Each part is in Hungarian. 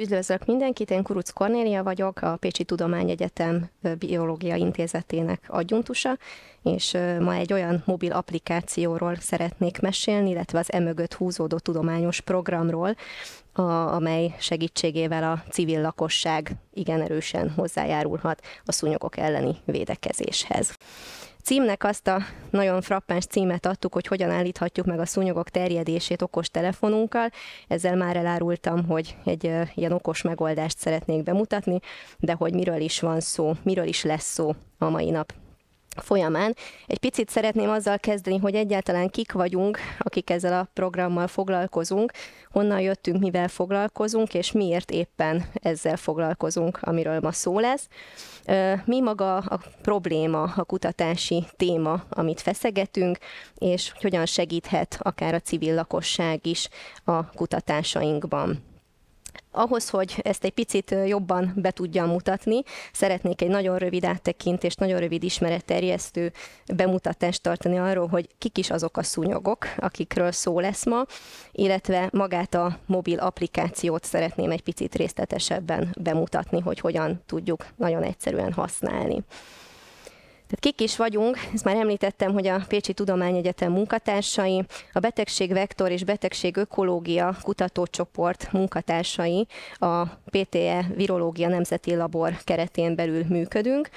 Üdvözlök mindenkit, én Kurucz Kornélia vagyok, a Pécsi Tudományegyetem Biológia Intézetének adjunktusa, és ma egy olyan mobil applikációról szeretnék mesélni, illetve az emögött húzódó tudományos programról, amely segítségével a civil lakosság igen erősen hozzájárulhat a szúnyogok elleni védekezéshez. Címnek azt a nagyon frappáns címet adtuk, hogy hogyan állíthatjuk meg a szúnyogok terjedését okos telefonunkkal. Ezzel már elárultam, hogy egy ilyen okos megoldást szeretnék bemutatni, de hogy miről is van szó, miről is lesz szó a mai nap folyamán. Egy picit szeretném azzal kezdeni, hogy egyáltalán kik vagyunk, akik ezzel a programmal foglalkozunk, honnan jöttünk, mivel foglalkozunk, és miért éppen ezzel foglalkozunk, amiről ma szó lesz. Mi maga a probléma, a kutatási téma, amit feszegetünk, és hogyan segíthet akár a civil lakosság is a kutatásainkban. Ahhoz, hogy ezt egy picit jobban be tudjam mutatni, szeretnék egy nagyon rövid áttekintést, nagyon rövid ismeretterjesztő bemutatást tartani arról, hogy kik is azok a szúnyogok, akikről szó lesz ma, illetve magát a mobil applikációt szeretném egy picit részletesebben bemutatni, hogy hogyan tudjuk nagyon egyszerűen használni. Tehát kik is vagyunk, ezt már említettem, hogy a Pécsi Tudományegyetem munkatársai, a Betegségvektor és Betegségökológia kutatócsoport munkatársai, a PTE Virológia Nemzeti Labor keretén belül működünk,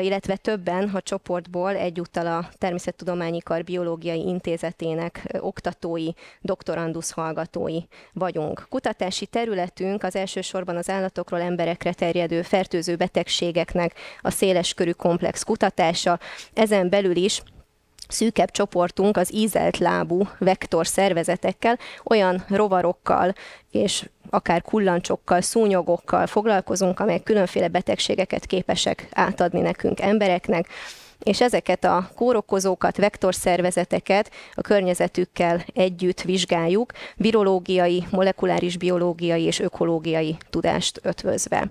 illetve többen a csoportból egyúttal a Természettudományi Kar Biológiai Intézetének oktatói, doktorandusz hallgatói vagyunk. Kutatási területünk az elsősorban az állatokról emberekre terjedő fertőző betegségeknek a széleskörű komplex kutatása, ezen belül is szűkebb csoportunk az ízelt lábú vektor szervezetekkel, olyan rovarokkal és akár kullancsokkal, szúnyogokkal foglalkozunk, amelyek különféle betegségeket képesek átadni nekünk embereknek, és ezeket a kórokozókat, vektorszervezeteket a környezetükkel együtt vizsgáljuk, virológiai, molekuláris biológiai és ökológiai tudást ötvözve.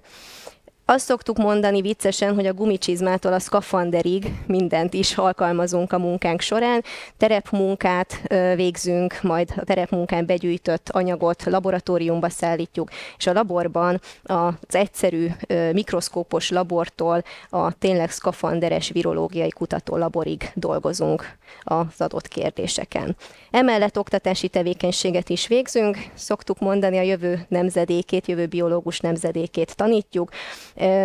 Azt szoktuk mondani viccesen, hogy a gumicsizmától a szkafanderig mindent is alkalmazunk a munkánk során. Terepmunkát végzünk, majd a terepmunkán begyűjtött anyagot laboratóriumba szállítjuk, és a laborban az egyszerű mikroszkópos labortól a tényleg szkafanderes virológiai kutatólaborig dolgozunk az adott kérdéseken. Emellett oktatási tevékenységet is végzünk, szoktuk mondani a jövő nemzedékét, jövő biológus nemzedékét tanítjuk.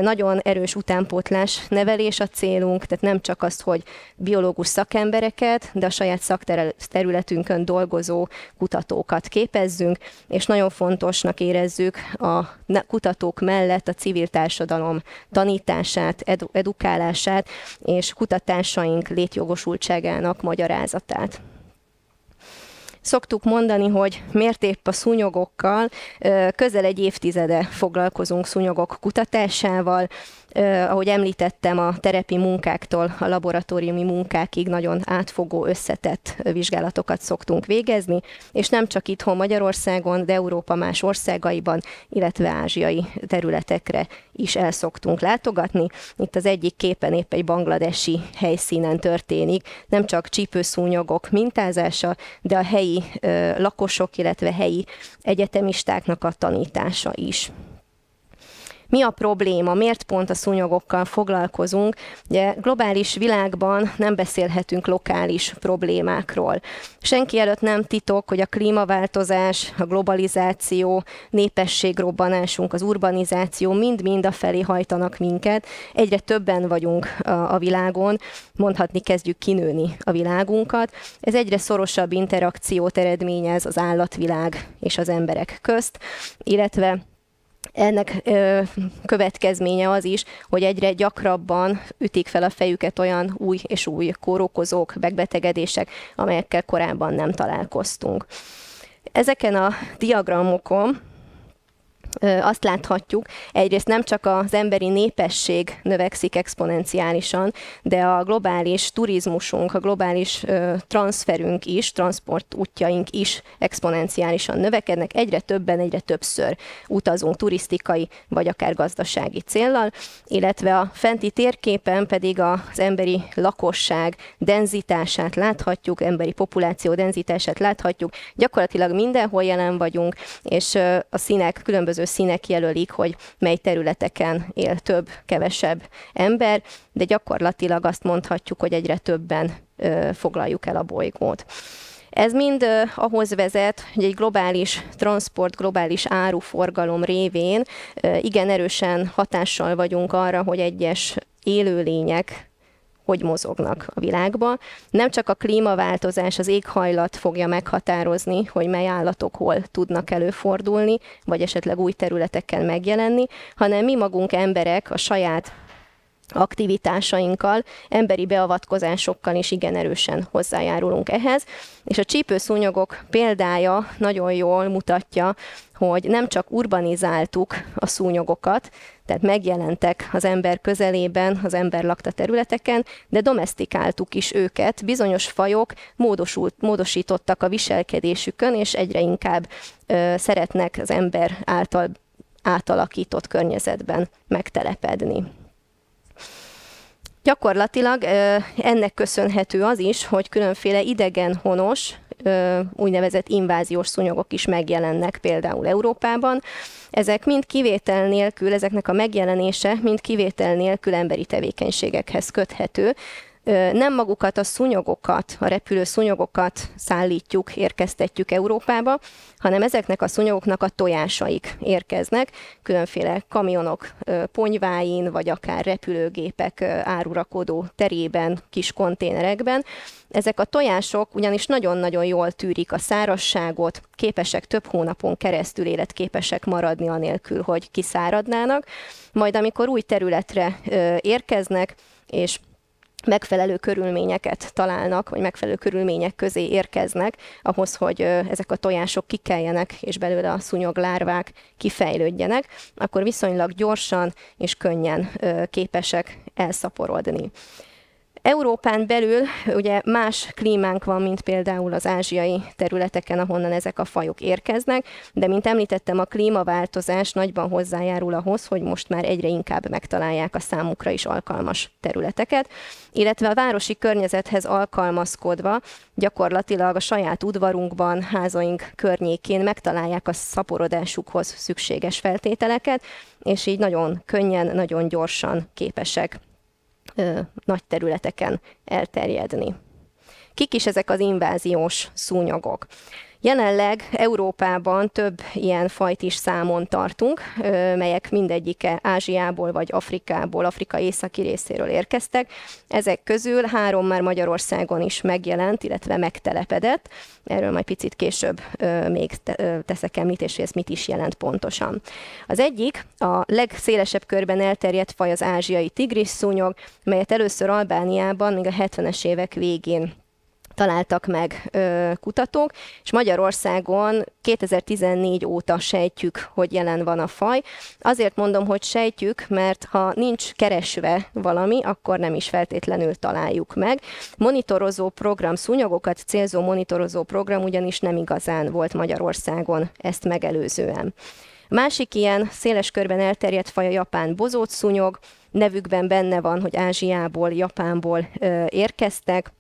Nagyon erős utánpótlás nevelés a célunk, tehát nem csak az, hogy biológus szakembereket, de a saját szakterületünkön dolgozó kutatókat képezzünk, és nagyon fontosnak érezzük a kutatók mellett a civil társadalom tanítását, edukálását és kutatásaink létjogosultságának magyarázatát. Szoktuk mondani, hogy miért épp a szúnyogokkal, közel egy évtizede foglalkozunk szúnyogok kutatásával. Ahogy említettem, a terepi munkáktól a laboratóriumi munkákig nagyon átfogó, összetett vizsgálatokat szoktunk végezni, és nem csak itthon Magyarországon, de Európa más országaiban, illetve ázsiai területekre is el szoktunk látogatni. Itt az egyik képen épp egy bangladesi helyszínen történik, nem csak csípőszúnyogok mintázása, de a helyi lakosok, illetve helyi egyetemistáknak a tanítása is. Mi a probléma? Miért pont a szúnyogokkal foglalkozunk? Ugye globális világban nem beszélhetünk lokális problémákról. Senki előtt nem titok, hogy a klímaváltozás, a globalizáció, népességrobbanásunk, az urbanizáció mind-mind afelé hajtanak minket. Egyre többen vagyunk a világon, mondhatni kezdjük kinőni a világunkat. Ez egyre szorosabb interakciót eredményez az állatvilág és az emberek közt, illetve ennek következménye az is, hogy egyre gyakrabban ütik fel a fejüket olyan új és új kórokozók, megbetegedések, amelyekkel korábban nem találkoztunk. Ezeken a diagramokon azt láthatjuk, egyrészt nem csak az emberi népesség növekszik exponenciálisan, de a globális turizmusunk, a globális transferünk is, transport útjaink is exponenciálisan növekednek, egyre többen, egyre többször utazunk turisztikai vagy akár gazdasági céllal, illetve a fenti térképen pedig az emberi lakosság denzitását láthatjuk, emberi populáció denzitását láthatjuk, gyakorlatilag mindenhol jelen vagyunk, és a színek különböző különböző színek jelölik, hogy mely területeken él több, kevesebb ember, de gyakorlatilag azt mondhatjuk, hogy egyre többen foglaljuk el a bolygót. Ez mind ahhoz vezet, hogy egy globális transport, globális áruforgalom révén igen erősen hatással vagyunk arra, hogy egyes élőlények hogy mozognak a világba. Nem csak a klímaváltozás, az éghajlat fogja meghatározni, hogy mely állatok hol tudnak előfordulni, vagy esetleg új területeken megjelenni, hanem mi magunk emberek a saját aktivitásainkkal, emberi beavatkozásokkal is igen erősen hozzájárulunk ehhez. És a csípőszúnyogok példája nagyon jól mutatja, hogy nem csak urbanizáltuk a szúnyogokat, tehát megjelentek az ember közelében, az ember lakta területeken, de domesztikáltuk is őket, bizonyos fajok módosítottak a viselkedésükön, és egyre inkább szeretnek az ember által átalakított környezetben megtelepedni. Gyakorlatilag ennek köszönhető az is, hogy különféle idegenhonos, úgynevezett inváziós szúnyogok is megjelennek például Európában. Ezeknek a megjelenése mind kivétel nélkül emberi tevékenységekhez köthető. Nem magukat a szúnyogokat, a repülő szúnyogokat szállítjuk, érkeztetjük Európába, hanem ezeknek a szúnyogoknak a tojásaik érkeznek, különféle kamionok ponyváin, vagy akár repülőgépek árurakodó terében, kis konténerekben. Ezek a tojások ugyanis nagyon-nagyon jól tűrik a szárazságot, képesek több hónapon keresztül életképesek maradni anélkül, hogy kiszáradnának. Majd amikor új területre érkeznek, és megfelelő körülményeket találnak, vagy megfelelő körülmények közé érkeznek, ahhoz, hogy ezek a tojások kikeljenek, és belőle a szúnyoglárvák kifejlődjenek, akkor viszonylag gyorsan és könnyen képesek elszaporodni. Európán belül ugye más klímánk van, mint például az ázsiai területeken, ahonnan ezek a fajok érkeznek, de mint említettem, a klímaváltozás nagyban hozzájárul ahhoz, hogy most már egyre inkább megtalálják a számukra is alkalmas területeket, illetve a városi környezethez alkalmazkodva gyakorlatilag a saját udvarunkban, házaink környékén megtalálják a szaporodásukhoz szükséges feltételeket, és így nagyon könnyen, nagyon gyorsan képesek nagy területeken elterjedni. Kik is ezek az inváziós szúnyogok? Jelenleg Európában több ilyen fajt is számon tartunk, melyek mindegyike Ázsiából vagy Afrikából, Afrika északi részéről érkeztek. Ezek közül 3 már Magyarországon is megjelent, illetve megtelepedett. Erről majd picit később még teszek említést, hogy ez mit is jelent pontosan. Az egyik, a legszélesebb körben elterjedt faj az ázsiai tigrisszúnyog, melyet először Albániában még a 70-es évek végén találtak meg kutatók, és Magyarországon 2014 óta sejtjük, hogy jelen van a faj. Azért mondom, hogy sejtjük, mert ha nincs keresve valami, akkor nem is feltétlenül találjuk meg. Monitorozó program, szúnyogokat célzó monitorozó program ugyanis nem igazán volt Magyarországon ezt megelőzően. A másik ilyen széles körben elterjedt faj a japán bozótszúnyog, nevükben benne van, hogy Ázsiából, Japánból érkeztek.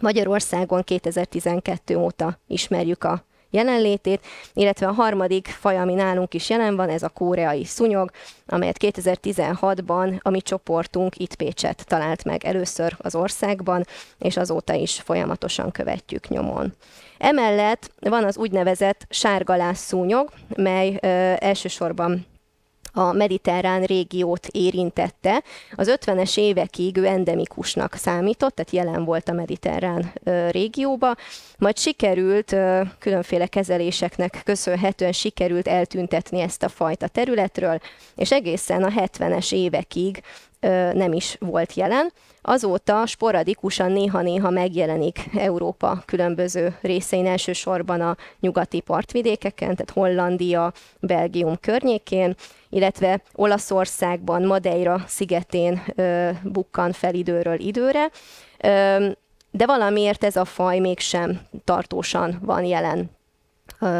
Magyarországon 2012 óta ismerjük a jelenlétét, illetve a harmadik faj, ami nálunk is jelen van, ez a koreai szúnyog, amelyet 2016-ban a mi csoportunk itt Pécsett talált meg először az országban, és azóta is folyamatosan követjük nyomon. Emellett van az úgynevezett sárgaláz szúnyog, mely elsősorban a mediterrán régiót érintette. Az 50-es évekig ő endemikusnak számított, tehát jelen volt a mediterrán régióba, majd sikerült, különféle kezeléseknek köszönhetően sikerült eltüntetni ezt a fajta területről, és egészen a 70-es évekig nem is volt jelen. Azóta sporadikusan néha-néha megjelenik Európa különböző részein, elsősorban a nyugati partvidékeken, tehát Hollandia, Belgium környékén, illetve Olaszországban, Madeira szigetén bukkan fel időről időre, de valamiért ez a faj mégsem tartósan van jelen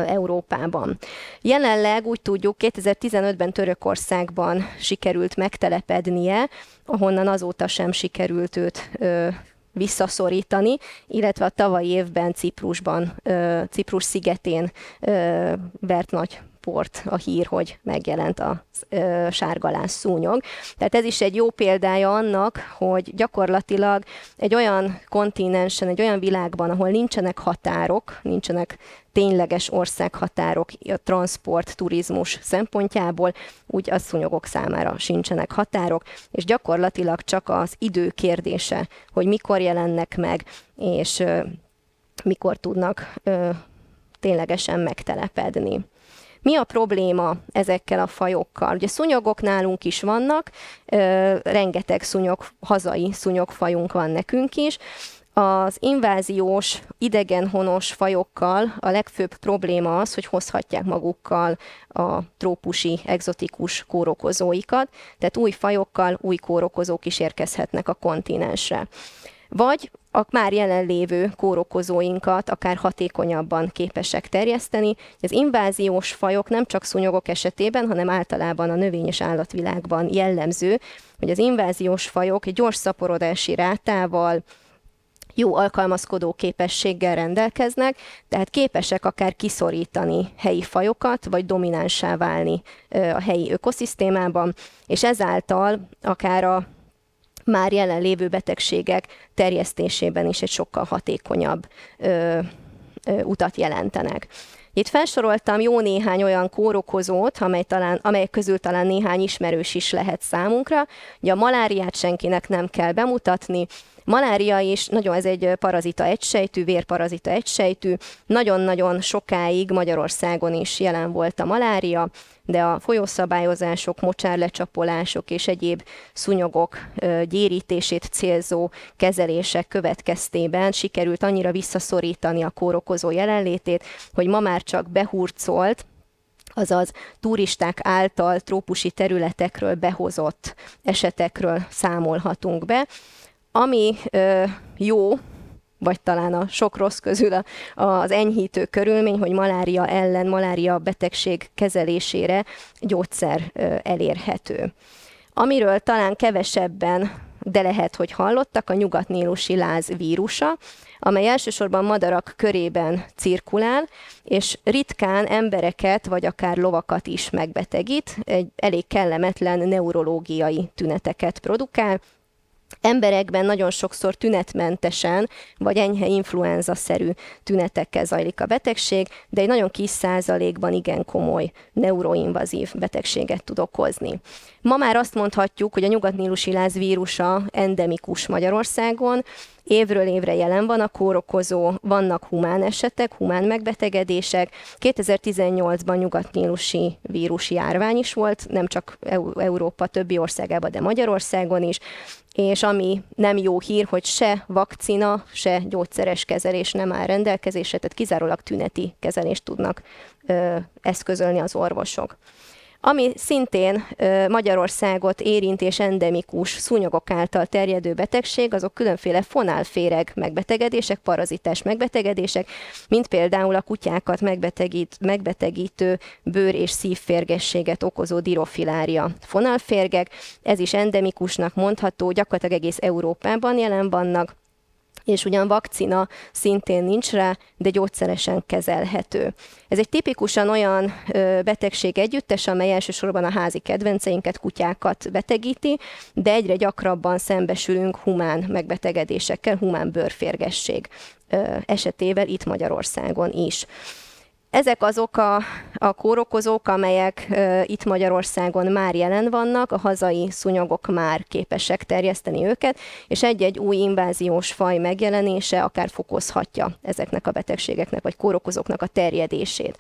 Európában. Jelenleg úgy tudjuk, 2015-ben Törökországban sikerült megtelepednie, ahonnan azóta sem sikerült őt visszaszorítani, illetve a tavalyi évben Ciprus szigetén vert nagy forrt a hír, hogy megjelent a sárgalás szúnyog. Tehát ez is egy jó példája annak, hogy gyakorlatilag egy olyan kontinensen, egy olyan világban, ahol nincsenek határok, nincsenek tényleges országhatárok a transport, turizmus szempontjából, úgy a szúnyogok számára sincsenek határok, és gyakorlatilag csak az idő kérdése, hogy mikor jelennek meg, és mikor tudnak ténylegesen megtelepedni. Mi a probléma ezekkel a fajokkal? Ugye szúnyogok nálunk is vannak, rengeteg hazai szúnyogfajunk van nekünk is. Az inváziós, idegenhonos fajokkal a legfőbb probléma az, hogy hozhatják magukkal a trópusi, egzotikus kórokozóikat, tehát új fajokkal új kórokozók is érkezhetnek a kontinensre. Vagy a már jelenlévő kórokozóinkat akár hatékonyabban képesek terjeszteni. Az inváziós fajok nem csak szúnyogok esetében, hanem általában a növény- és állatvilágban jellemző, hogy az inváziós fajok gyors szaporodási rátával, jó alkalmazkodó képességgel rendelkeznek, tehát képesek akár kiszorítani helyi fajokat, vagy dominánssá válni a helyi ökoszisztémában, és ezáltal akár a már jelenlévő betegségek terjesztésében is egy sokkal hatékonyabb utat jelentenek. Itt felsoroltam jó néhány olyan kórokozót, amelyek közül talán néhány ismerős is lehet számunkra. Ugye a maláriát senkinek nem kell bemutatni. Malária is, ez egy parazita egysejtű, vérparazita egysejtű. Nagyon-nagyon sokáig Magyarországon is jelen volt a malária, de a folyószabályozások, mocsárlecsapolások és egyéb szúnyogok gyérítését célzó kezelések következtében sikerült annyira visszaszorítani a kórokozó jelenlétét, hogy ma már csak behurcolt, azaz turisták által trópusi területekről behozott esetekről számolhatunk be. Ami jó, vagy talán a sok rossz közül az enyhítő körülmény, hogy malária ellen, malária betegség kezelésére gyógyszer elérhető. Amiről talán kevesebben, de lehet, hogy hallottak, a nyugatnílusi láz vírusa, amely elsősorban madarak körében cirkulál, és ritkán embereket, vagy akár lovakat is megbetegít, egy elég kellemetlen neurológiai tüneteket produkál. Emberekben nagyon sokszor tünetmentesen, vagy enyhe influenza-szerű tünetekkel zajlik a betegség, de egy nagyon kis százalékban igen komoly neuroinvazív betegséget tud okozni. Ma már azt mondhatjuk, hogy a nyugatnílusi láz vírusa endemikus Magyarországon, évről évre jelen van a kórokozó, vannak humán esetek, humán megbetegedések. 2018-ban nyugatnílusi vírus járvány is volt, nem csak Európa többi országában, de Magyarországon is, és ami nem jó hír, hogy se vakcina, se gyógyszeres kezelés nem áll rendelkezésre, tehát kizárólag tüneti kezelést tudnak eszközölni az orvosok. Ami szintén Magyarországot érint és endemikus szúnyogok által terjedő betegség, azok különféle fonálféreg megbetegedések, parazitás megbetegedések, mint például a kutyákat megbetegítő bőr- és szívférgességet okozó dirofilária fonálférgek. Ez is endemikusnak mondható, gyakorlatilag egész Európában jelen vannak, és ugyan vakcina szintén nincs rá, de gyógyszeresen kezelhető. Ez egy tipikusan olyan betegség együttes, amely elsősorban a házi kedvenceinket, kutyákat betegíti, de egyre gyakrabban szembesülünk humán megbetegedésekkel, humán bőrférgesség esetével itt Magyarországon is. Ezek azok a kórokozók, amelyek itt Magyarországon már jelen vannak, a hazai szúnyogok már képesek terjeszteni őket, és egy-egy új inváziós faj megjelenése akár fokozhatja ezeknek a betegségeknek vagy kórokozóknak a terjedését.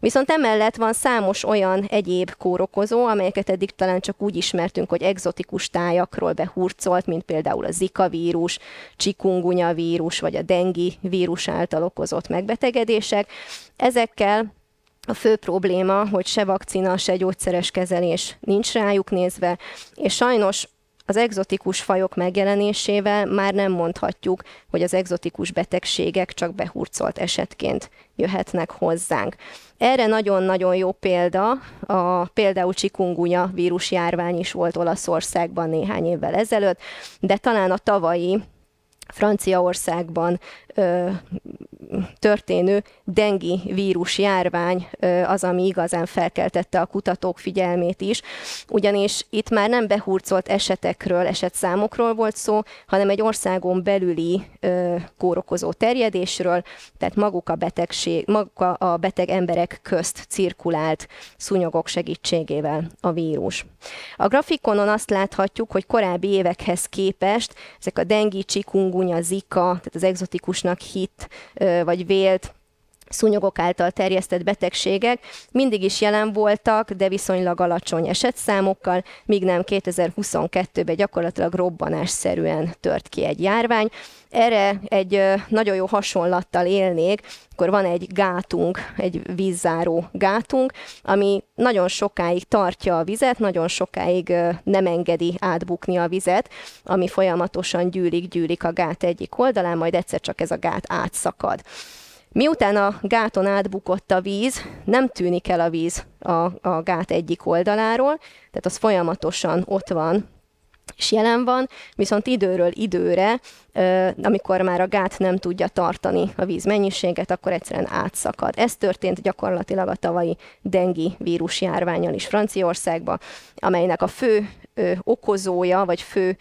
Viszont emellett van számos olyan egyéb kórokozó, amelyeket eddig talán csak úgy ismertünk, hogy egzotikus tájakról behurcolt, mint például a Zika vírus, csikungunya vírus vagy a dengi vírus által okozott megbetegedések. Ezekkel a fő probléma, hogy se vakcina, se gyógyszeres kezelés nincs rájuk nézve, és sajnos az egzotikus fajok megjelenésével már nem mondhatjuk, hogy az egzotikus betegségek csak behurcolt esetként jöhetnek hozzánk. Erre nagyon-nagyon jó példa, például csikungunya vírusjárvány is volt Olaszországban néhány évvel ezelőtt, de talán a tavalyi Franciaországban történő dengi vírus járvány az, ami igazán felkeltette a kutatók figyelmét is, ugyanis itt már nem behurcolt esetekről, esetszámokról volt szó, hanem egy országon belüli kórokozó terjedésről, tehát maguk a beteg emberek közt cirkulált szúnyogok segítségével a vírus. A grafikonon azt láthatjuk, hogy korábbi évekhez képest ezek a dengi, csikungunya, zika, tehát az egzotikusnak hitt vagy vélt szúnyogok által terjesztett betegségek mindig is jelen voltak, de viszonylag alacsony esetszámokkal, míg nem 2022-ben gyakorlatilag robbanásszerűen tört ki egy járvány. Erre egy nagyon jó hasonlattal élnék, akkor van egy gátunk, egy vízzáró gátunk, ami nagyon sokáig tartja a vizet, nagyon sokáig nem engedi átbukni a vizet, ami folyamatosan gyűlik a gát egyik oldalán, majd egyszer csak ez a gát átszakad. Miután a gáton átbukott a víz, nem tűnik el a víz a gát egyik oldaláról, tehát az folyamatosan ott van és jelen van, viszont időről időre, amikor már a gát nem tudja tartani a víz mennyiséget, akkor egyszerűen átszakad. Ez történt gyakorlatilag a tavalyi dengi vírusjárvánnyal is Franciaországban, amelynek a fő okozója, vagy fő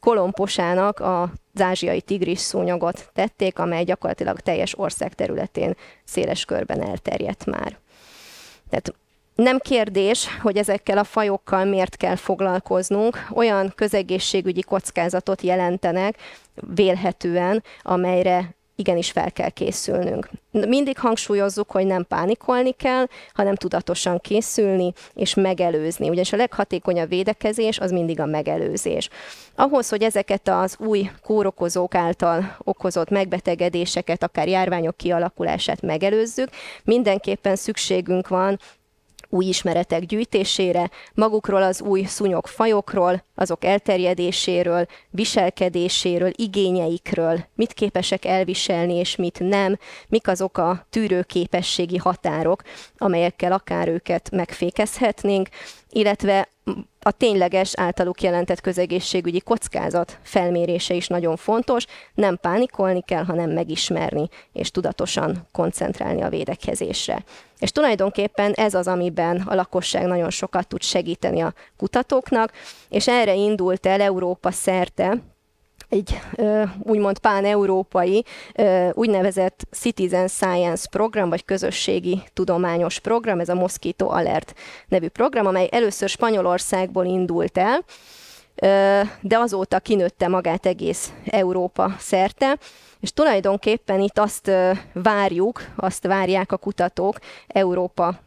kolomposának az ázsiai tigris szúnyogot tették, amely gyakorlatilag teljes ország területén széles körben elterjedt már. Tehát nem kérdés, hogy ezekkel a fajokkal miért kell foglalkoznunk, olyan közegészségügyi kockázatot jelentenek vélhetően, amelyre igenis fel kell készülnünk. Mindig hangsúlyozzuk, hogy nem pánikolni kell, hanem tudatosan készülni és megelőzni. Ugyanis a leghatékonyabb védekezés az mindig a megelőzés. Ahhoz, hogy ezeket az új kórokozók által okozott megbetegedéseket, akár járványok kialakulását megelőzzük, mindenképpen szükségünk van új ismeretek gyűjtésére, magukról az új szúnyogfajokról, azok elterjedéséről, viselkedéséről, igényeikről, mit képesek elviselni és mit nem, mik azok a tűrőképességi határok, amelyekkel akár őket megfékezhetnénk, illetve a tényleges általuk jelentett közegészségügyi kockázat felmérése is nagyon fontos, nem pánikolni kell, hanem megismerni és tudatosan koncentrálni a védekezésre. És tulajdonképpen ez az, amiben a lakosság nagyon sokat tud segíteni a kutatóknak, és erre indult el Európa szerte egy úgymond pán-európai úgynevezett Citizen Science program, vagy közösségi tudományos program, ez a Mosquito Alert nevű program, amely először Spanyolországból indult el, de azóta kinőtte magát egész Európa szerte, és tulajdonképpen itt azt várjuk, azt várják a kutatók Európa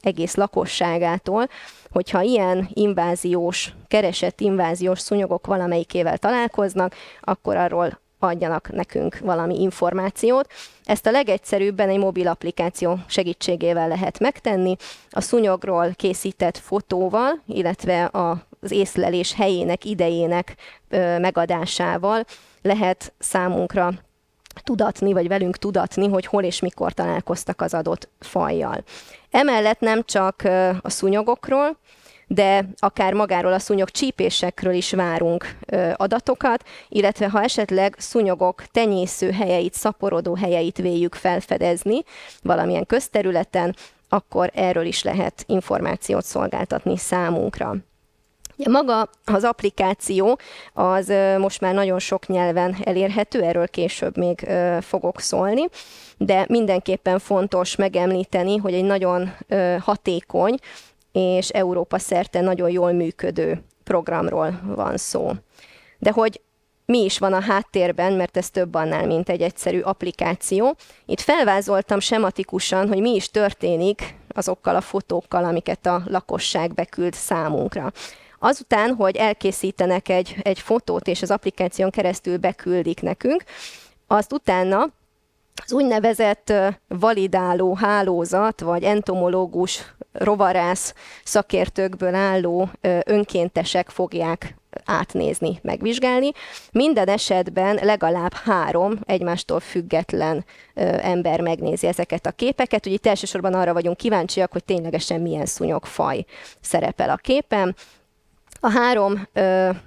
egész lakosságától, hogyha ilyen inváziós, keresett inváziós szúnyogok valamelyikével találkoznak, akkor arról adjanak nekünk valami információt. Ezt a legegyszerűbben egy mobil applikáció segítségével lehet megtenni, a szúnyogról készített fotóval, illetve az észlelés helyének, idejének megadásával lehet számunkra tudatni, vagy velünk tudatni, hogy hol és mikor találkoztak az adott fajjal. Emellett nem csak a szúnyogokról, de akár magáról a szúnyog csípésekről is várunk adatokat, illetve ha esetleg szúnyogok tenyésző helyeit, szaporodó helyeit véljük felfedezni valamilyen közterületen, akkor erről is lehet információt szolgáltatni számunkra. Ja, maga az applikáció az most már nagyon sok nyelven elérhető, erről később még fogok szólni, de mindenképpen fontos megemlíteni, hogy egy nagyon hatékony és Európa szerte nagyon jól működő programról van szó. De hogy mi is van a háttérben, mert ez több annál, mint egy egyszerű applikáció. Itt felvázoltam sematikusan, hogy mi is történik azokkal a fotókkal, amiket a lakosság beküld számunkra. Azután, hogy elkészítenek egy fotót, és az applikáción keresztül beküldik nekünk, azt utána az úgynevezett validáló hálózat, vagy entomológus, rovarász szakértőkből álló önkéntesek fogják átnézni, megvizsgálni. Minden esetben legalább 3 egymástól független ember megnézi ezeket a képeket. Ugye itt elsősorban arra vagyunk kíváncsiak, hogy ténylegesen milyen szúnyogfaj szerepel a képen. A három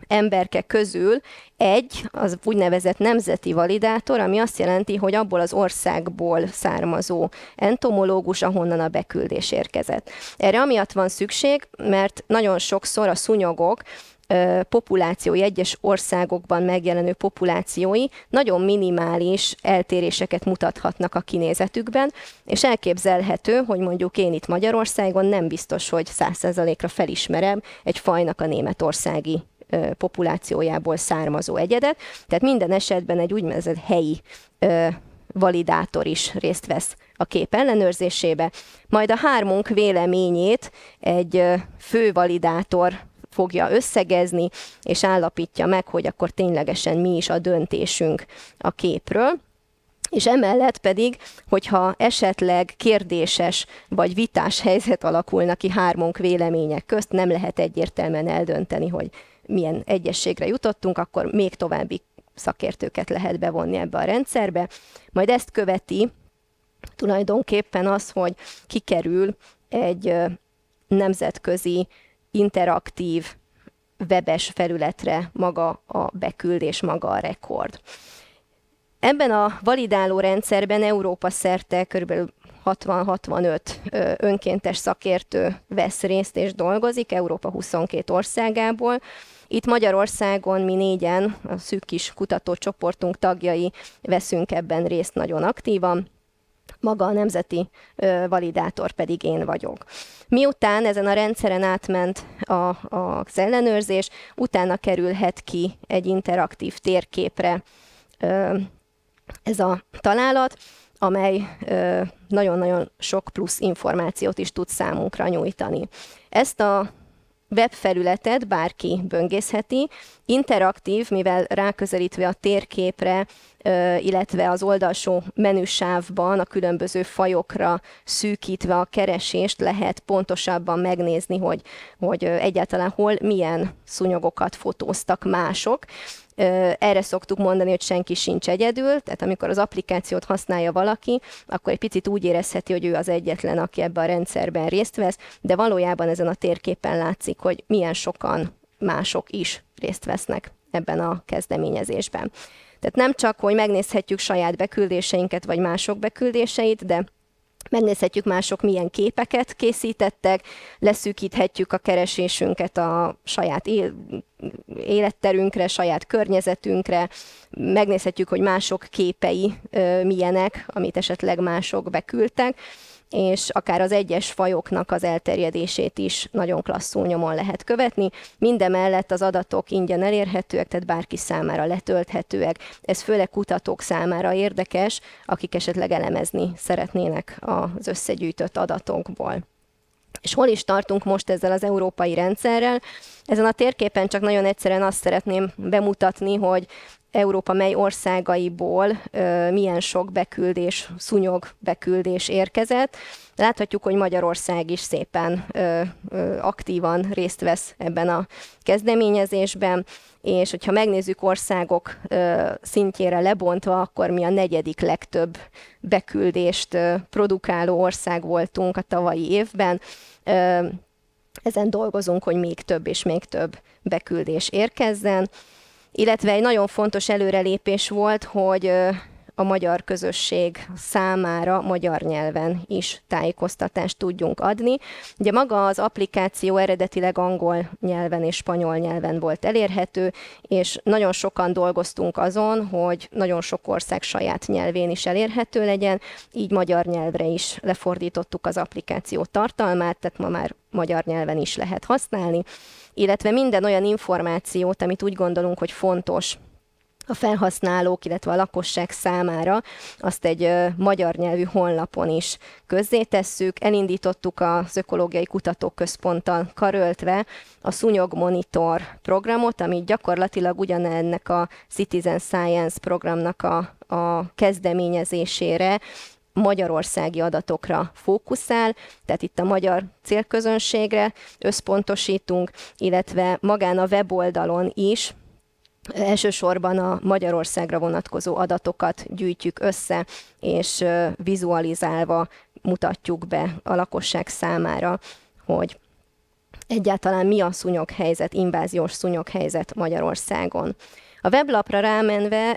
emberke közül egy az úgynevezett nemzeti validátor, ami azt jelenti, hogy abból az országból származó entomológus, ahonnan a beküldés érkezett. Erre amiatt van szükség, mert nagyon sokszor a szúnyogok populációi, egyes országokban megjelenő populációi nagyon minimális eltéréseket mutathatnak a kinézetükben, és elképzelhető, hogy mondjuk én itt Magyarországon nem biztos, hogy 100%-ra felismerem egy fajnak a németországi populációjából származó egyedet, tehát minden esetben egy úgynevezett helyi validátor is részt vesz a kép ellenőrzésébe, majd a hármunk véleményét egy fővalidátor fogja összegezni, és állapítja meg, hogy akkor ténylegesen mi is a döntésünk a képről. És emellett pedig, hogyha esetleg kérdéses vagy vitás helyzet alakulna ki hármunk vélemények közt, nem lehet egyértelműen eldönteni, hogy milyen egyességre jutottunk, akkor még további szakértőket lehet bevonni ebbe a rendszerbe. Majd ezt követi tulajdonképpen az, hogy kikerül egy nemzetközi interaktív webes felületre maga a beküldés, maga a rekord. Ebben a validáló rendszerben Európa szerte kb. 60-65 önkéntes szakértő vesz részt és dolgozik, Európa 22 országából. Itt Magyarországon mi négyen, a szűk kis kutatócsoportunk tagjai veszünk ebben részt nagyon aktívan. Maga a nemzeti validátor pedig én vagyok. Miután ezen a rendszeren átment az ellenőrzés, utána kerülhet ki egy interaktív térképre ez a találat, amely nagyon-nagyon sok plusz információt is tud számunkra nyújtani. Ezt a webfelületet bárki böngészheti, interaktív, mivel ráközelítve a térképre, illetve az oldalsó menüsávban a különböző fajokra szűkítve a keresést lehet pontosabban megnézni, hogy egyáltalán hol milyen szúnyogokat fotóztak mások. Erre szoktuk mondani, hogy senki sincs egyedül, tehát amikor az applikációt használja valaki, akkor egy picit úgy érezheti, hogy ő az egyetlen, aki ebben a rendszerben részt vesz, de valójában ezen a térképen látszik, hogy milyen sokan mások is részt vesznek ebben a kezdeményezésben. Tehát nem csak, hogy megnézhetjük saját beküldéseinket, vagy mások beküldéseit, de megnézhetjük mások milyen képeket készítettek, leszűkíthetjük a keresésünket a saját életterünkre, saját környezetünkre, megnézhetjük, hogy mások képei milyenek, amit esetleg mások beküldtek, és akár az egyes fajoknak az elterjedését is nagyon klasszul nyomon lehet követni. Mindemellett az adatok ingyen elérhetőek, tehát bárki számára letölthetőek. Ez főleg kutatók számára érdekes, akik esetleg elemezni szeretnének az összegyűjtött adatokból. És hol is tartunk most ezzel az európai rendszerrel? Ezen a térképen csak nagyon egyszerűen azt szeretném bemutatni, hogy Európa mely országaiból milyen sok beküldés, szúnyog beküldés érkezett. Láthatjuk, hogy Magyarország is szépen aktívan részt vesz ebben a kezdeményezésben, és hogyha megnézzük országok szintjére lebontva, akkor mi a negyedik legtöbb beküldést produkáló ország voltunk a tavalyi évben. Ezen dolgozunk, hogy még több és még több beküldés érkezzen. Illetve egy nagyon fontos előrelépés volt, hogy a magyar közösség számára magyar nyelven is tájékoztatást tudjunk adni. Ugye maga az applikáció eredetileg angol nyelven és spanyol nyelven volt elérhető, és nagyon sokan dolgoztunk azon, hogy nagyon sok ország saját nyelvén is elérhető legyen, így magyar nyelvre is lefordítottuk az applikáció tartalmát, tehát ma már magyar nyelven is lehet használni, illetve minden olyan információt, amit úgy gondolunk, hogy fontos a felhasználók, illetve a lakosság számára, azt egy magyar nyelvű honlapon is közzétesszük. Elindítottuk az Ökológiai Kutatóközponttal karöltve a Szúnyog monitor programot, ami gyakorlatilag ugyanennek a Citizen Science programnak a kezdeményezésére magyarországi adatokra fókuszál, tehát itt a magyar célközönségre összpontosítunk, illetve magán a weboldalon is elsősorban a Magyarországra vonatkozó adatokat gyűjtjük össze, és vizualizálva mutatjuk be a lakosság számára, hogy egyáltalán mi a szúnyoghelyzet, inváziós szúnyoghelyzet Magyarországon. A weblapra rámenve,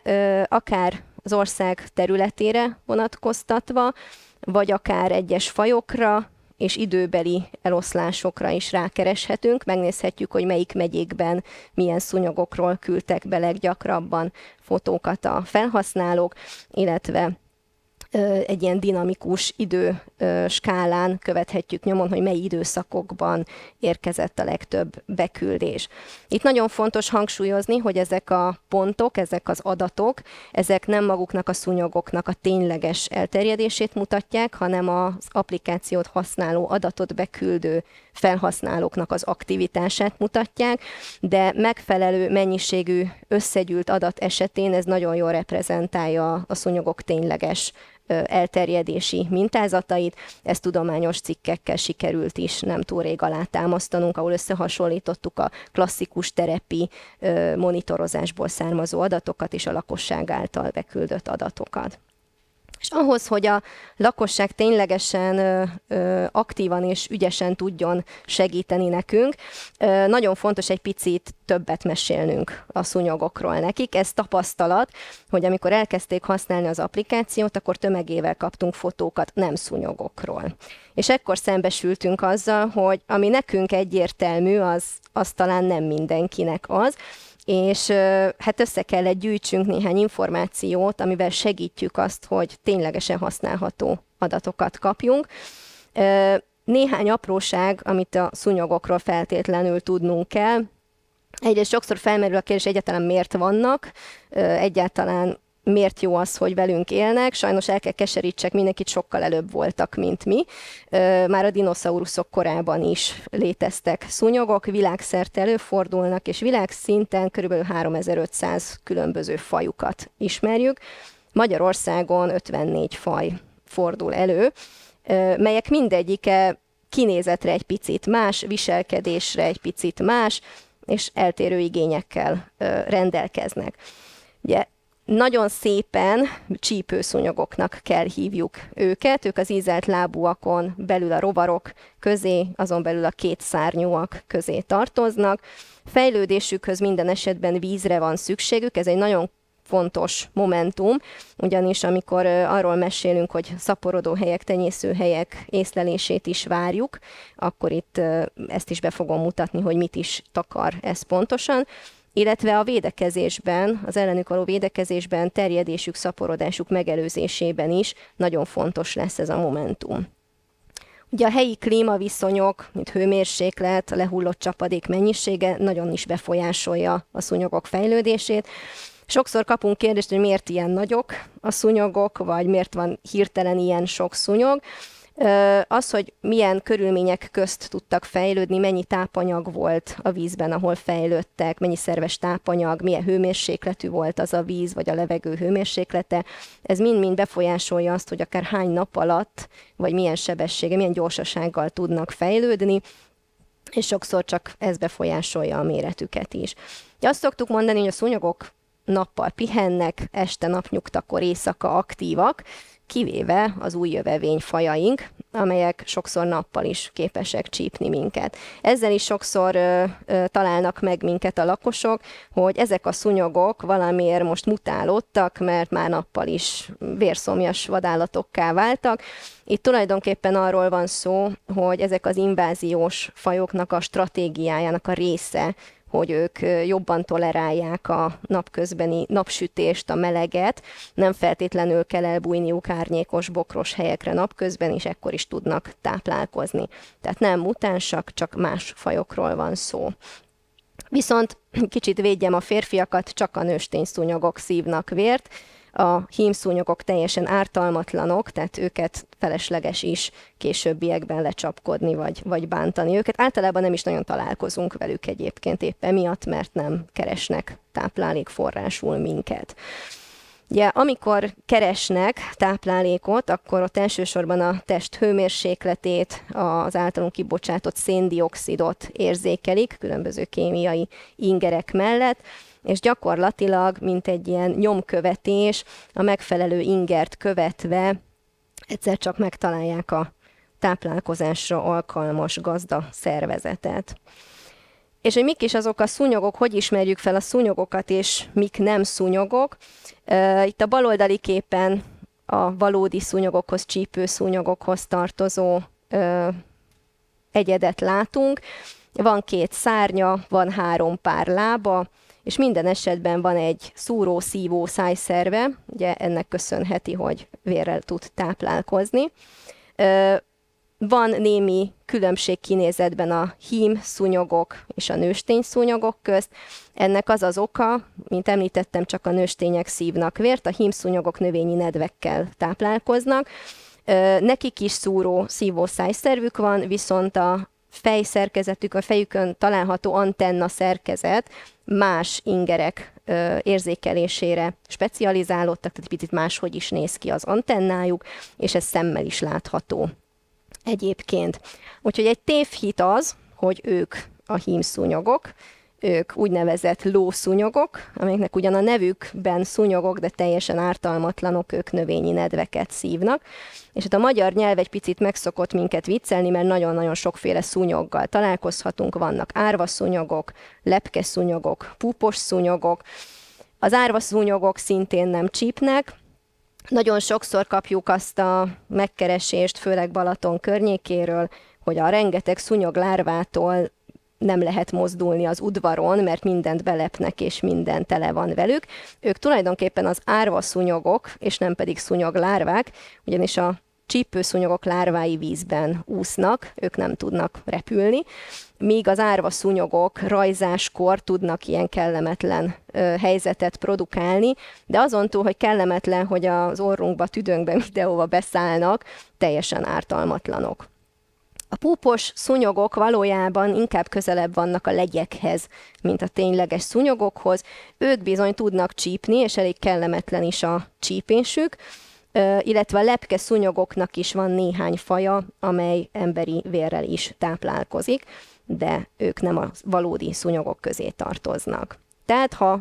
akár az ország területére vonatkoztatva, vagy akár egyes fajokra és időbeli eloszlásokra is rákereshetünk. Megnézhetjük, hogy melyik megyékben milyen szúnyogokról küldtek be leggyakrabban fotókat a felhasználók, illetve egy ilyen dinamikus időskálán követhetjük nyomon, hogy mely időszakokban érkezett a legtöbb beküldés. Itt nagyon fontos hangsúlyozni, hogy ezek a pontok, ezek az adatok, ezek nem maguknak a szúnyogoknak a tényleges elterjedését mutatják, hanem az applikációt használó, adatot beküldő felhasználóknak az aktivitását mutatják, de megfelelő mennyiségű összegyűlt adat esetén ez nagyon jól reprezentálja a szúnyogok tényleges elterjedési mintázatait. Ezt tudományos cikkekkel sikerült is nem túl rég alátámasztanunk, ahol összehasonlítottuk a klasszikus terepi monitorozásból származó adatokat és a lakosság által beküldött adatokat. És ahhoz, hogy a lakosság ténylegesen aktívan és ügyesen tudjon segíteni nekünk, nagyon fontos egy picit többet mesélnünk a szúnyogokról nekik. Ez tapasztalat, hogy amikor elkezdték használni az applikációt, akkor tömegével kaptunk fotókat nem szúnyogokról. És ekkor szembesültünk azzal, hogy ami nekünk egyértelmű, az talán nem mindenkinek az, és hát össze kellett gyűjtsünk néhány információt, amivel segítjük azt, hogy ténylegesen használható adatokat kapjunk. Néhány apróság, amit a szúnyogokról feltétlenül tudnunk kell. Egyrészt sokszor felmerül a kérdés, egyáltalán miért vannak, egyáltalán miért jó az, hogy velünk élnek. Sajnos el kell keserítsek mindenkit, sokkal előbb voltak, mint mi. Már a dinoszauruszok korában is léteztek szúnyogok, világszerte előfordulnak, és világszinten kb. 3500 különböző fajukat ismerjük. Magyarországon 54 faj fordul elő, melyek mindegyike kinézetre egy picit más, viselkedésre egy picit más, és eltérő igényekkel rendelkeznek. Ugye, nagyon szépen csípőszúnyogoknak kell hívjuk őket, ők az ízelt lábúakon belül a rovarok közé, azon belül a kétszárnyúak közé tartoznak. Fejlődésükhöz minden esetben vízre van szükségük, ez egy nagyon fontos momentum, ugyanis amikor arról mesélünk, hogy szaporodó helyek, tenyésző helyek észlelését is várjuk, akkor itt ezt is be fogom mutatni, hogy mit is takar ez pontosan. Illetve a védekezésben, az ellenük való védekezésben, terjedésük, szaporodásuk megelőzésében is nagyon fontos lesz ez a momentum. Ugye a helyi klímaviszonyok, mint hőmérséklet, a lehullott csapadék mennyisége nagyon is befolyásolja a szúnyogok fejlődését. Sokszor kapunk kérdést, hogy miért ilyen nagyok a szúnyogok, vagy miért van hirtelen ilyen sok szúnyog. Az, hogy milyen körülmények közt tudtak fejlődni, mennyi tápanyag volt a vízben, ahol fejlődtek, mennyi szerves tápanyag, milyen hőmérsékletű volt az a víz, vagy a levegő hőmérséklete, ez mind-mind befolyásolja azt, hogy akár hány nap alatt, vagy milyen sebessége, milyen gyorsasággal tudnak fejlődni, és sokszor csak ez befolyásolja a méretüket is. Azt szoktuk mondani, hogy a szúnyogok nappal pihennek, este napnyugtakor éjszaka aktívak, kivéve az új jövevényfajaink, amelyek sokszor nappal is képesek csípni minket. Ezzel is sokszor találnak meg minket a lakosok, hogy ezek a szúnyogok valamiért most mutálódtak, mert már nappal is vérszomjas vadállatokká váltak. Itt tulajdonképpen arról van szó, hogy ezek az inváziós fajoknak a stratégiájának a része, hogy ők jobban tolerálják a napközbeni napsütést, a meleget, nem feltétlenül kell elbújniuk árnyékos, bokros helyekre napközben, és ekkor is tudnak táplálkozni. Tehát nem mutánsak, csak más fajokról van szó. Viszont kicsit védjem a férfiakat, csak a nőstényszúnyogok szívnak vért, a hímszúnyogok teljesen ártalmatlanok, tehát őket felesleges is későbbiekben lecsapkodni vagy bántani őket. Általában nem is nagyon találkozunk velük egyébként épp emiatt, mert nem keresnek táplálékforrásul minket. Ugye, amikor keresnek táplálékot, akkor ott elsősorban a test hőmérsékletét, az általunk kibocsátott széndioxidot érzékelik, különböző kémiai ingerek mellett, és gyakorlatilag, mint egy ilyen nyomkövetés, a megfelelő ingert követve egyszer csak megtalálják a táplálkozásra alkalmas gazda szervezetet. És hogy mik is azok a szúnyogok, hogy ismerjük fel a szúnyogokat, és mik nem szúnyogok. Itt a baloldali képen a valódi szúnyogokhoz, csípő szúnyogokhoz tartozó egyedet látunk. Van két szárnya, van három pár lába, és minden esetben van egy szúró-szívó szájszerve, ugye ennek köszönheti, hogy vérrel tud táplálkozni. Van némi különbség kinézetben a hím szúnyogok és a nőstény szúnyogok közt. Ennek az az oka, mint említettem, csak a nőstények szívnak vért, a hím szúnyogok növényi nedvekkel táplálkoznak. Nekik is szúró, szívó szájszervük van, viszont a fejszerkezetük, a fejükön található antenna szerkezet más ingerek érzékelésére specializálódtak, tehát picit máshogy is néz ki az antennájuk, és ez szemmel is látható egyébként. Úgyhogy egy tévhit az, hogy ők a hímszúnyogok, ők úgynevezett lószúnyogok, amiknek ugyan a nevükben szúnyogok, de teljesen ártalmatlanok, ők növényi nedveket szívnak. És hát a magyar nyelv egy picit megszokott minket viccelni, mert nagyon-nagyon sokféle szúnyoggal találkozhatunk. Vannak árvaszúnyogok, lepkeszúnyogok, púpos szúnyogok. Az árvaszúnyogok szintén nem csípnek. Nagyon sokszor kapjuk azt a megkeresést, főleg Balaton környékéről, hogy a rengeteg szúnyog lárvától nem lehet mozdulni az udvaron, mert mindent belepnek, és minden tele van velük. Ők tulajdonképpen az árvaszúnyogok, és nem pedig szúnyoglárvák, ugyanis a csípőszúnyogok lárvái vízben úsznak, ők nem tudnak repülni, míg az árvaszúnyogok rajzáskor tudnak ilyen kellemetlen helyzetet produkálni, de azon túl, hogy kellemetlen, hogy az orrunkba, tüdőnkbe, mindenhova beszállnak, teljesen ártalmatlanok. A púpos szúnyogok valójában inkább közelebb vannak a legyekhez, mint a tényleges szúnyogokhoz. Ők bizony tudnak csípni, és elég kellemetlen is a csípésük, illetve a lepke szúnyogoknak is van néhány faja, amely emberi vérrel is táplálkozik, de ők nem a valódi szúnyogok közé tartoznak. Tehát ha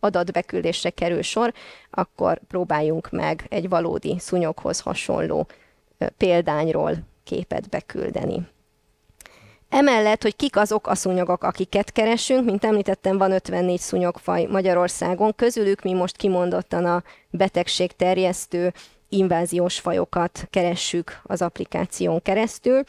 adatbeküldésre kerül sor, akkor próbáljunk meg egy valódi szúnyoghoz hasonló példányról képet beküldeni. Emellett, hogy kik azok a szúnyogok, akiket keresünk, mint említettem, van 54 szúnyogfaj Magyarországon, közülük mi most kimondottan a betegségterjesztő inváziós fajokat keressük az applikáción keresztül.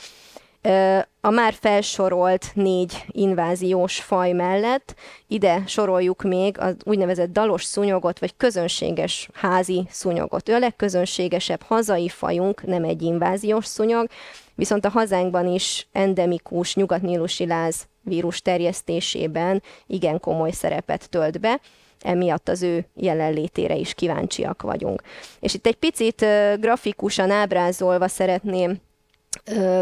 A már felsorolt 4 inváziós faj mellett ide soroljuk még az úgynevezett dalos szúnyogot, vagy közönséges házi szúnyogot. Ő a legközönségesebb hazai fajunk, nem egy inváziós szúnyog, viszont a hazánkban is endemikus nyugatnílusi láz vírus terjesztésében igen komoly szerepet tölt be, emiatt az ő jelenlétére is kíváncsiak vagyunk. És itt egy picit grafikusan ábrázolva szeretném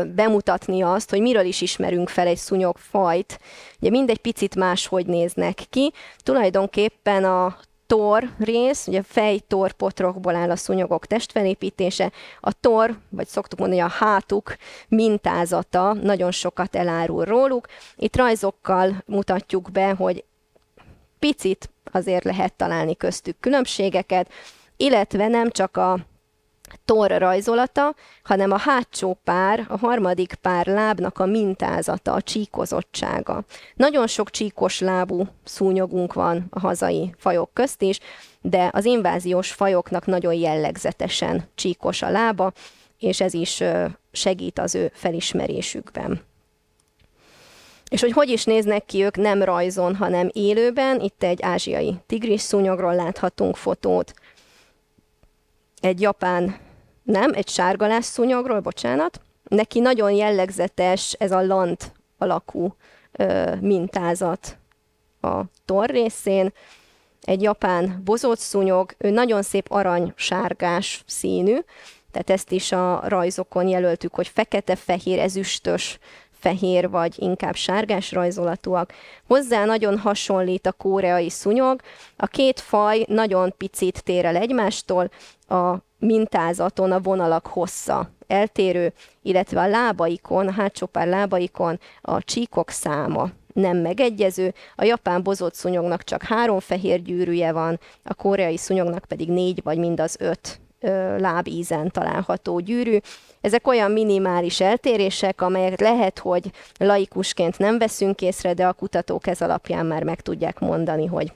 bemutatni azt, hogy miről is ismerünk fel egy szúnyogfajt. Ugye mindegy picit máshogy néznek ki. Tulajdonképpen a tor rész, ugye fejtor potrokból áll a szúnyogok testfelépítése, a tor, vagy szoktuk mondani, a hátuk mintázata nagyon sokat elárul róluk. Itt rajzokkal mutatjuk be, hogy picit azért lehet találni köztük különbségeket, illetve nem csak a tor rajzolata, hanem a hátsó pár, a harmadik pár lábnak a mintázata, a csíkozottsága. Nagyon sok csíkos lábú szúnyogunk van a hazai fajok közt is, de az inváziós fajoknak nagyon jellegzetesen csíkos a lába, és ez is segít az ő felismerésükben. És hogy hogy is néznek ki ők nem rajzon, hanem élőben, itt egy ázsiai tigris szúnyogról láthatunk fotót, egy egy sárgalás szúnyogról, bocsánat. Neki nagyon jellegzetes ez a lant alakú mintázat a torr részén. Egy japán bozót szúnyog, ő nagyon szép aranysárgás színű, tehát ezt is a rajzokon jelöltük, hogy fekete-fehér, ezüstös, fehér vagy inkább sárgás rajzolatúak. Hozzá nagyon hasonlít a koreai szúnyog. A két faj nagyon picit tér el egymástól, a mintázaton a vonalak hossza eltérő, illetve a lábaikon, a hátsó pár lábaikon a csíkok száma nem megegyező. A japán bozott szúnyognak csak 3 fehér gyűrűje van, a koreai szúnyognak pedig 4 vagy mindaz 5 lábízen található gyűrű. Ezek olyan minimális eltérések, amelyek lehet, hogy laikusként nem veszünk észre, de a kutatók ez alapján már meg tudják mondani, hogy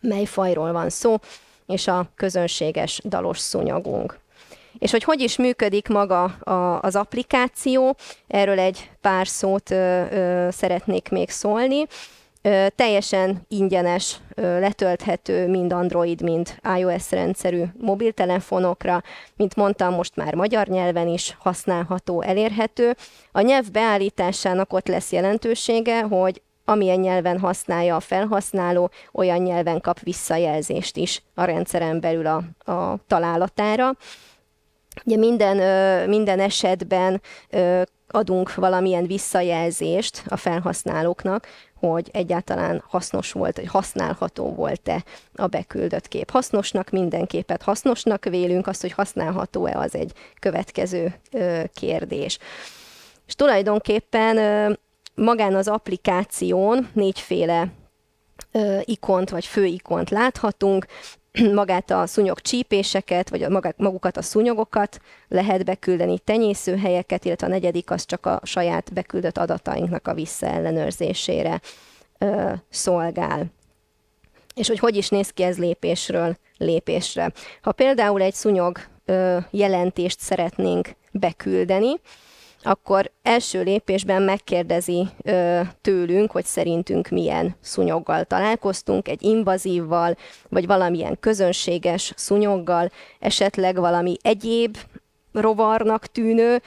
mely fajról van szó, és a közönséges dalos szúnyogunk. És hogy hogy is működik maga az applikáció, erről egy pár szót szeretnék még szólni. Teljesen ingyenes, letölthető mind Android, mind iOS rendszerű mobiltelefonokra, mint mondtam, most már magyar nyelven is használható, elérhető. A nyelv beállításának ott lesz jelentősége, hogy amilyen nyelven használja a felhasználó, olyan nyelven kap visszajelzést is a rendszeren belül a találatára. Ugye minden esetben adunk valamilyen visszajelzést a felhasználóknak, hogy egyáltalán hasznos volt, vagy használható volt-e a beküldött kép. Hasznosnak, minden képet hasznosnak vélünk, azt, hogy használható-e, az egy következő kérdés. És tulajdonképpen magán az applikáción négyféle ikont, vagy főikont láthatunk, magát a szúnyog csípéseket, vagy magukat a szúnyogokat lehet beküldeni, tenyészőhelyeket, illetve a negyedik az csak a saját beküldött adatainknak a visszaellenőrzésére szolgál. És hogy hogy is néz ki ez lépésről lépésre. Ha például egy szúnyog jelentést szeretnénk beküldeni, akkor első lépésben megkérdezi tőlünk, hogy szerintünk milyen szúnyoggal találkoztunk, egy invazívval, vagy valamilyen közönséges szúnyoggal, esetleg valami egyéb rovarnak tűnő.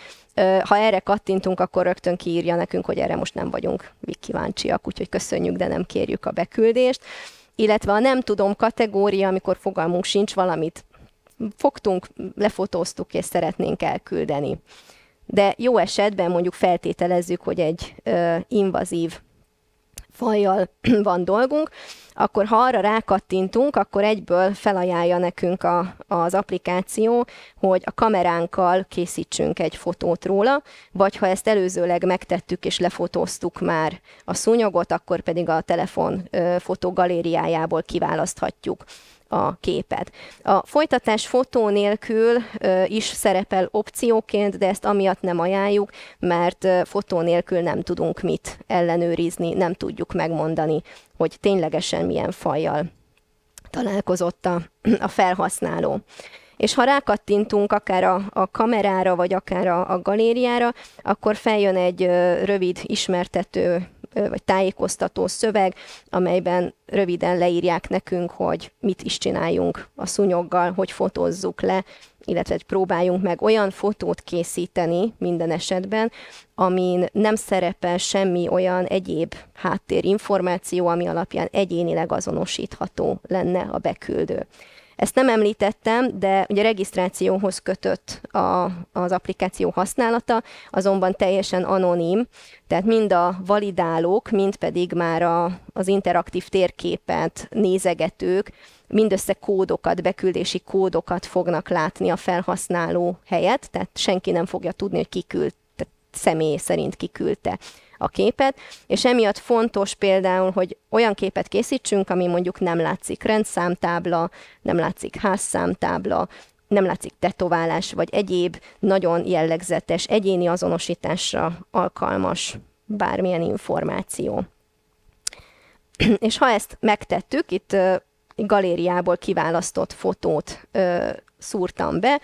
Ha erre kattintunk, akkor rögtön kiírja nekünk, hogy erre most nem vagyunk kíváncsiak, úgyhogy köszönjük, de nem kérjük a beküldést. Illetve a nem tudom kategória, amikor fogalmunk sincs, valamit fogtunk, lefotóztuk és szeretnénk elküldeni. De jó esetben mondjuk feltételezzük, hogy egy invazív fajjal van dolgunk, akkor ha arra rákattintunk, akkor egyből felajánlja nekünk az applikáció, hogy a kameránkkal készítsünk egy fotót róla, vagy ha ezt előzőleg megtettük és lefotóztuk már a szúnyogot, akkor pedig a telefon fotogalériájából kiválaszthatjuk a képet. A folytatás fotó nélkül is szerepel opcióként, de ezt amiatt nem ajánljuk, mert fotó nélkül nem tudunk mit ellenőrizni, nem tudjuk megmondani, hogy ténylegesen milyen fajjal találkozott a felhasználó. És ha rákattintunk akár a kamerára, vagy akár a galériára, akkor feljön egy rövid ismertető vagy tájékoztató szöveg, amelyben röviden leírják nekünk, hogy mit is csináljunk a szúnyoggal, hogy fotózzuk le, illetve próbáljunk meg olyan fotót készíteni minden esetben, amin nem szerepel semmi olyan egyéb háttérinformáció, ami alapján egyénileg azonosítható lenne a beküldő. Ezt nem említettem, de ugye regisztrációhoz kötött az applikáció használata, azonban teljesen anonim, tehát mind a validálók, mind pedig már az interaktív térképet nézegetők mindössze kódokat, beküldési kódokat fognak látni a felhasználó helyett, tehát senki nem fogja tudni, hogy kiküldte, személy szerint kiküldte a képet, és emiatt fontos például, hogy olyan képet készítsünk, ami mondjuk nem látszik rendszámtábla, nem látszik házszámtábla, nem látszik tetoválás, vagy egyéb nagyon jellegzetes, egyéni azonosításra alkalmas bármilyen információ. És ha ezt megtettük, itt galériából kiválasztott fotót szúrtam be,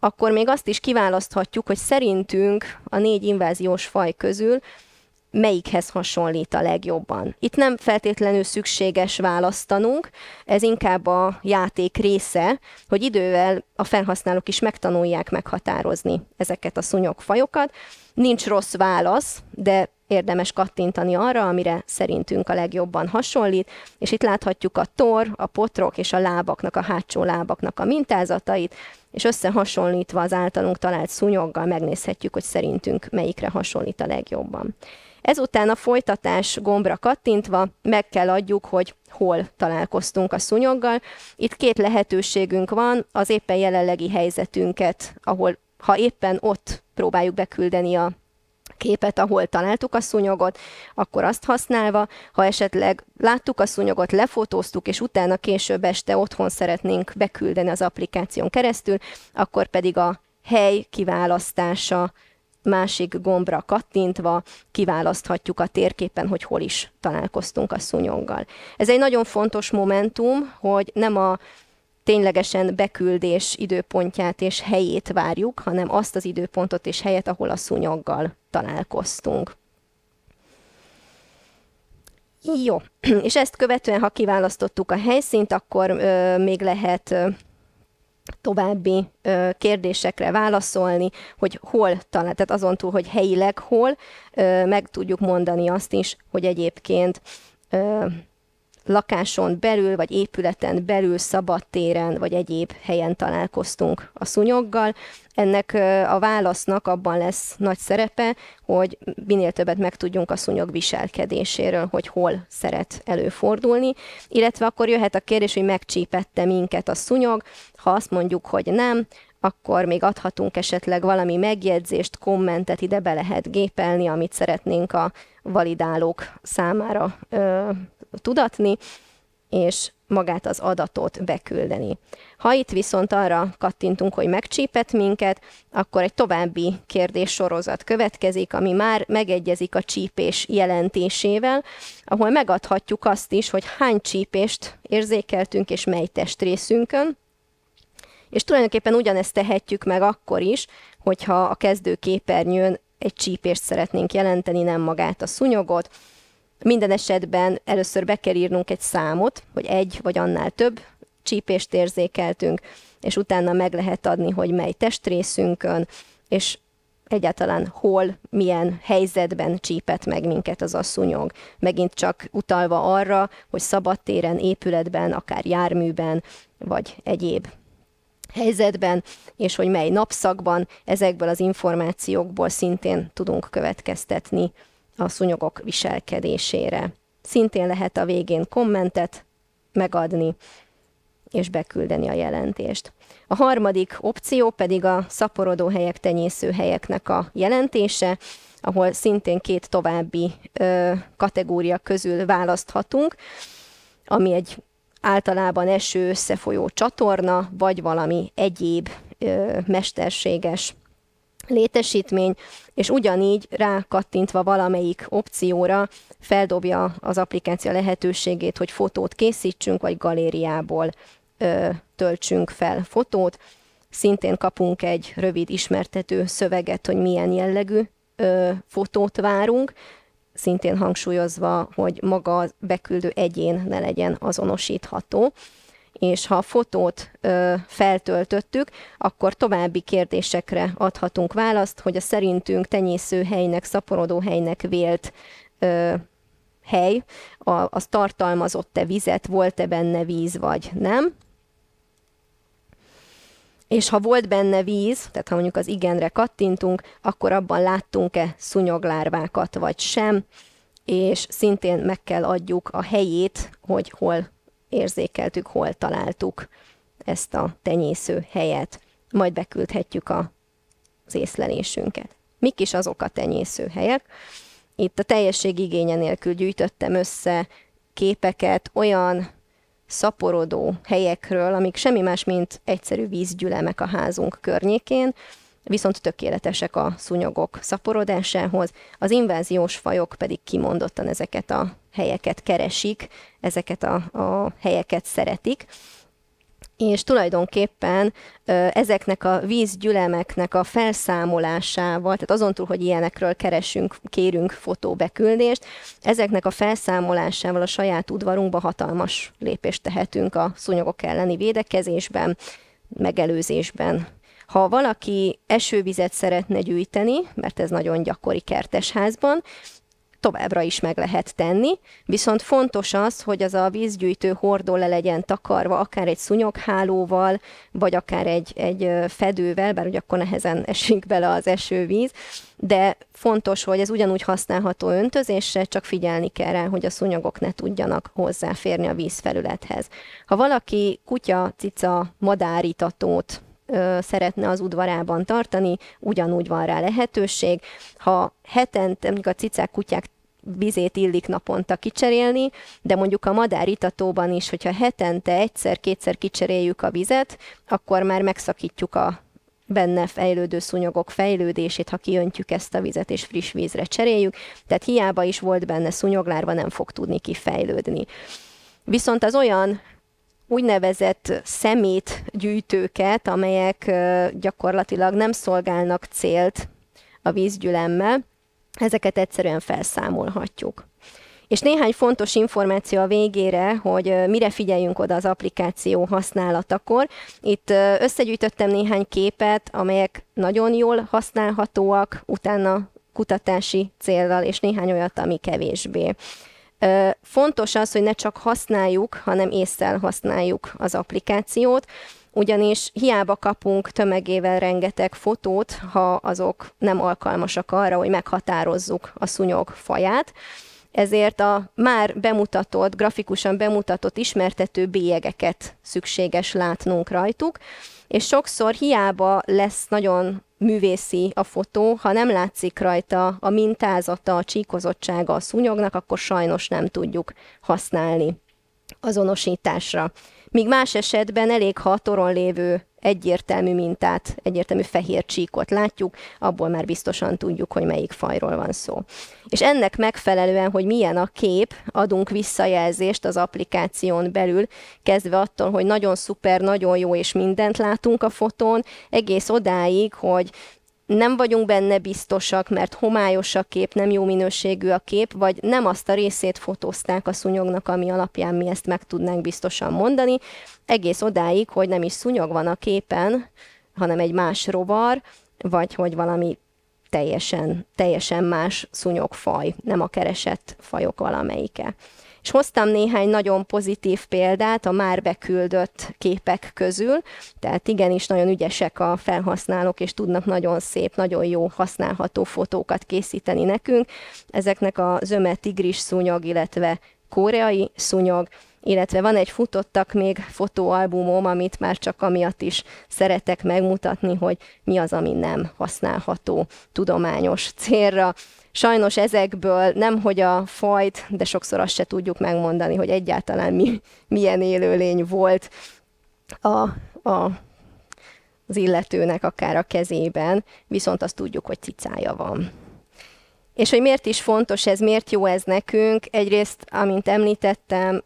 akkor még azt is kiválaszthatjuk, hogy szerintünk a 4 inváziós faj közül melyikhez hasonlít a legjobban. Itt nem feltétlenül szükséges választanunk, ez inkább a játék része, hogy idővel a felhasználók is megtanulják meghatározni ezeket a szúnyogfajokat. Nincs rossz válasz, de érdemes kattintani arra, amire szerintünk a legjobban hasonlít, és itt láthatjuk a torr, a potrok és a lábaknak, a hátsó lábaknak a mintázatait, és összehasonlítva az általunk talált szúnyoggal megnézhetjük, hogy szerintünk melyikre hasonlít a legjobban. Ezután a folytatás gombra kattintva meg kell adjuk, hogy hol találkoztunk a szúnyoggal. Itt 2 lehetőségünk van, az éppen jelenlegi helyzetünket, ahol ha éppen ott próbáljuk beküldeni a képet, ahol találtuk a szúnyogot, akkor azt használva, ha esetleg láttuk a szúnyogot, lefotóztuk, és utána később este otthon szeretnénk beküldeni az applikáción keresztül, akkor pedig a hely kiválasztása másik gombra kattintva kiválaszthatjuk a térképen, hogy hol is találkoztunk a szúnyoggal. Ez egy nagyon fontos momentum, hogy nem a ténylegesen beküldés időpontját és helyét várjuk, hanem azt az időpontot és helyet, ahol a szúnyoggal találkoztunk. Jó, és ezt követően, ha kiválasztottuk a helyszínt, akkor még lehet további kérdésekre válaszolni, hogy hol talál, tehát azon túl, hogy helyileg hol, meg tudjuk mondani azt is, hogy egyébként lakáson belül, vagy épületen belül, szabadtéren, vagy egyéb helyen találkoztunk a szúnyoggal. Ennek a válasznak abban lesz nagy szerepe, hogy minél többet megtudjunk a szúnyog viselkedéséről, hogy hol szeret előfordulni, illetve akkor jöhet a kérdés, hogy megcsípette minket a szúnyog. Ha azt mondjuk, hogy nem, akkor még adhatunk esetleg valami megjegyzést, kommentet, ide be lehet gépelni, amit szeretnénk a validálók számára tudatni, és magát az adatot beküldeni. Ha itt viszont arra kattintunk, hogy megcsípett minket, akkor egy további kérdéssorozat következik, ami már megegyezik a csípés jelentésével, ahol megadhatjuk azt is, hogy hány csípést érzékeltünk és mely testrészünkön, és tulajdonképpen ugyanezt tehetjük meg akkor is, hogyha a kezdőképernyőn egy csípést szeretnénk jelenteni, nem magát a szúnyogot. Minden esetben először be kell írnunk egy számot, hogy egy vagy annál több csípést érzékeltünk, és utána meg lehet adni, hogy mely testrészünkön, és egyáltalán hol, milyen helyzetben csípett meg minket az a szúnyog. Megint csak utalva arra, hogy szabadtéren, épületben, akár járműben, vagy egyéb helyzetben, és hogy mely napszakban, ezekből az információkból szintén tudunk következtetni a szúnyogok viselkedésére. Szintén lehet a végén kommentet megadni, és beküldeni a jelentést. A harmadik opció pedig a szaporodóhelyek, tenyészőhelyeknek a jelentése, ahol szintén két további kategória közül választhatunk, ami egy általában eső összefolyó csatorna, vagy valami egyéb mesterséges létesítmény, és ugyanígy rákattintva valamelyik opcióra feldobja az applikáció lehetőségét, hogy fotót készítsünk, vagy galériából töltsünk fel fotót. Szintén kapunk egy rövid ismertető szöveget, hogy milyen jellegű fotót várunk, szintén hangsúlyozva, hogy maga a beküldő egyén ne legyen azonosítható. És ha a fotót feltöltöttük, akkor további kérdésekre adhatunk választ, hogy a szerintünk tenyészőhelynek, szaporodóhelynek vélt hely, az tartalmazott-e vizet, volt-e benne víz, vagy nem. És ha volt benne víz, tehát ha mondjuk az igenre kattintunk, akkor abban láttunk-e szúnyoglárvákat, vagy sem, és szintén meg kell adjuk a helyét, hogy hol érzékeltük, hol találtuk ezt a tenyésző helyet. Majd beküldhetjük az észlelésünket. Mik is azok a tenyésző helyek? Itt a teljesség igénye nélkül gyűjtöttem össze képeket olyan szaporodó helyekről, amik semmi más, mint egyszerű vízgyülemek a házunk környékén, viszont tökéletesek a szúnyogok szaporodásához, az inváziós fajok pedig kimondottan ezeket a helyeket keresik, ezeket a helyeket szeretik, és tulajdonképpen ezeknek a vízgyülemeknek a felszámolásával, tehát azon túl, hogy ilyenekről kérünk fotóbeküldést, ezeknek a felszámolásával a saját udvarunkba hatalmas lépést tehetünk a szúnyogok elleni védekezésben, megelőzésben. Ha valaki esővizet szeretne gyűjteni, mert ez nagyon gyakori kertesházban, továbbra is meg lehet tenni, viszont fontos az, hogy az a vízgyűjtő hordó le legyen takarva, akár egy szúnyoghálóval, vagy akár egy fedővel, bár ugye akkor nehezen esik bele az esővíz, de fontos, hogy ez ugyanúgy használható öntözésre, csak figyelni kell rá, hogy a szúnyogok ne tudjanak hozzáférni a vízfelülethez. Ha valaki kutya, cica, madárítatót szeretne az udvarában tartani, ugyanúgy van rá lehetőség. Ha hetente, mondjuk a cicák, kutyák vizét illik naponta kicserélni, de mondjuk a madáritatóban is, hogyha hetente egyszer-kétszer kicseréljük a vizet, akkor már megszakítjuk a benne fejlődő szúnyogok fejlődését, ha kiöntjük ezt a vizet és friss vízre cseréljük, tehát hiába is volt benne szúnyoglárva, nem fog tudni kifejlődni. Viszont az olyan úgynevezett szemétgyűjtőket, amelyek gyakorlatilag nem szolgálnak célt a vízgyülemmel, ezeket egyszerűen felszámolhatjuk. És néhány fontos információ a végére, hogy mire figyeljünk oda az applikáció használatakor. Itt összegyűjtöttem néhány képet, amelyek nagyon jól használhatóak, utána kutatási céllal, és néhány olyat, ami kevésbé. Fontos az, hogy ne csak használjuk, hanem ésszel használjuk az applikációt, ugyanis hiába kapunk tömegével rengeteg fotót, ha azok nem alkalmasak arra, hogy meghatározzuk a szúnyog faját. Ezért a már bemutatott, grafikusan bemutatott ismertető bélyegeket szükséges látnunk rajtuk, és sokszor hiába lesz nagyon művészi a fotó, ha nem látszik rajta a mintázata, a csíkozottsága a szúnyognak, akkor sajnos nem tudjuk használni azonosításra. Míg más esetben elég, ha a toron lévő egyértelmű mintát, egyértelmű fehér csíkot látjuk, abból már biztosan tudjuk, hogy melyik fajról van szó. És ennek megfelelően, hogy milyen a kép, adunk visszajelzést az applikáción belül, kezdve attól, hogy nagyon szuper, nagyon jó, és mindent látunk a fotón, egész odáig, hogy nem vagyunk benne biztosak, mert homályos a kép, nem jó minőségű a kép, vagy nem azt a részét fotózták a szúnyognak, ami alapján mi ezt meg tudnánk biztosan mondani. Egész odáig, hogy nem is szúnyog van a képen, hanem egy más rovar, vagy hogy valami teljesen más szúnyogfaj, nem a keresett fajok valamelyike. És hoztam néhány nagyon pozitív példát a már beküldött képek közül, tehát igenis nagyon ügyesek a felhasználók, és tudnak nagyon szép, nagyon jó használható fotókat készíteni nekünk. Ezeknek a zöme tigris szúnyog, illetve koreai szúnyog, illetve van egy futottak még fotóalbumom, amit már csak amiatt is szeretek megmutatni, hogy mi az, ami nem használható tudományos célra. Sajnos ezekből nemhogy a fajt, de sokszor azt se tudjuk megmondani, hogy egyáltalán milyen élőlény volt az illetőnek akár a kezében, viszont azt tudjuk, hogy cicája van. És hogy miért is fontos ez, miért jó ez nekünk? Egyrészt, amint említettem,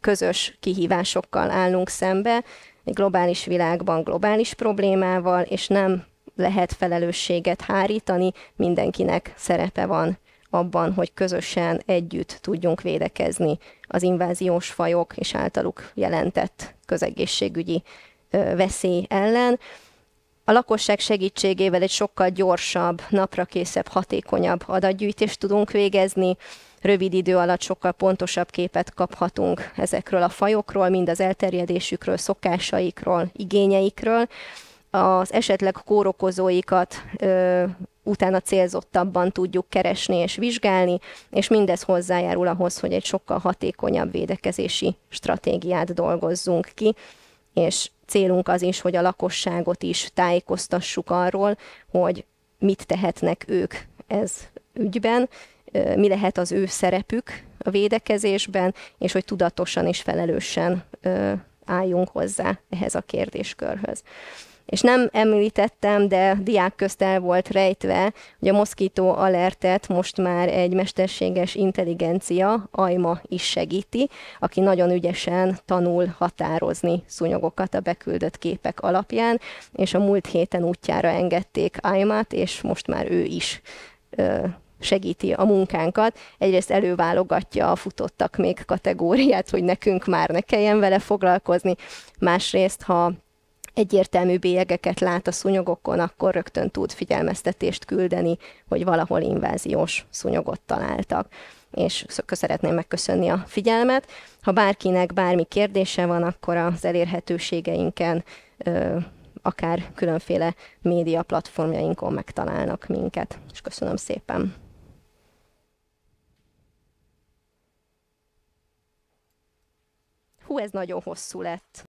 közös kihívásokkal állunk szembe, egy globális világban globális problémával, és nem lehet felelősséget hárítani, mindenkinek szerepe van abban, hogy közösen együtt tudjunk védekezni az inváziós fajok és általuk jelentett közegészségügyi veszély ellen. A lakosság segítségével egy sokkal gyorsabb, naprakészebb, hatékonyabb adatgyűjtést tudunk végezni, rövid idő alatt sokkal pontosabb képet kaphatunk ezekről a fajokról, mind az elterjedésükről, szokásaikról, igényeikről. Az esetleg kórokozóikat utána célzottabban tudjuk keresni és vizsgálni, és mindez hozzájárul ahhoz, hogy egy sokkal hatékonyabb védekezési stratégiát dolgozzunk ki, és célunk az is, hogy a lakosságot is tájékoztassuk arról, hogy mit tehetnek ők ez ügyben, mi lehet az ő szerepük a védekezésben, és hogy tudatosan és felelősen álljunk hozzá ehhez a kérdéskörhöz. És nem említettem, de diák közt el volt rejtve, hogy a Mosquito Alertet most már egy mesterséges intelligencia, AIMA is segíti, aki nagyon ügyesen tanul határozni szúnyogokat a beküldött képek alapján, és a múlt héten útjára engedték AIMA-t, és most már ő is segíti a munkánkat. Egyrészt előválogatja a futottak még kategóriát, hogy nekünk már ne kelljen vele foglalkozni, másrészt, ha egyértelmű bélyegeket lát a szúnyogokon, akkor rögtön tud figyelmeztetést küldeni, hogy valahol inváziós szúnyogot találtak. És szeretném megköszönni a figyelmet. Ha bárkinek bármi kérdése van, akkor az elérhetőségeinken, akár különféle média platformjainkon megtalálnak minket. És köszönöm szépen! Hú, ez nagyon hosszú lett!